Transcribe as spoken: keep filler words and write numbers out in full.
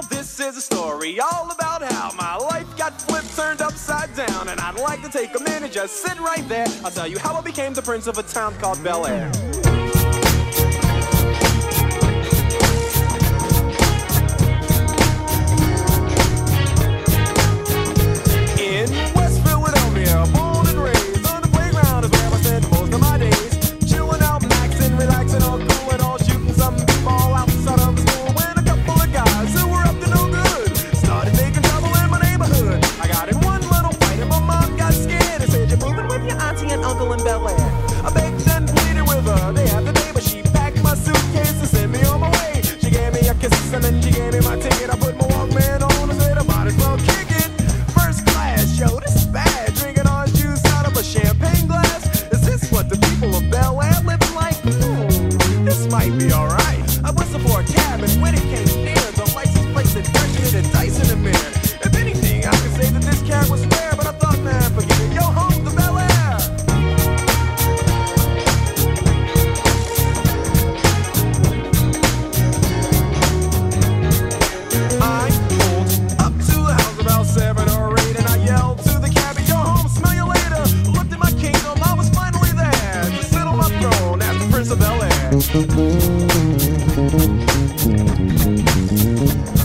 Now this is a story all about how my life got flipped, turned upside down. And I'd like to take a minute, just sit right there. I'll tell you how I became the prince of a town called Bel-Air. Prince of Bel-Air.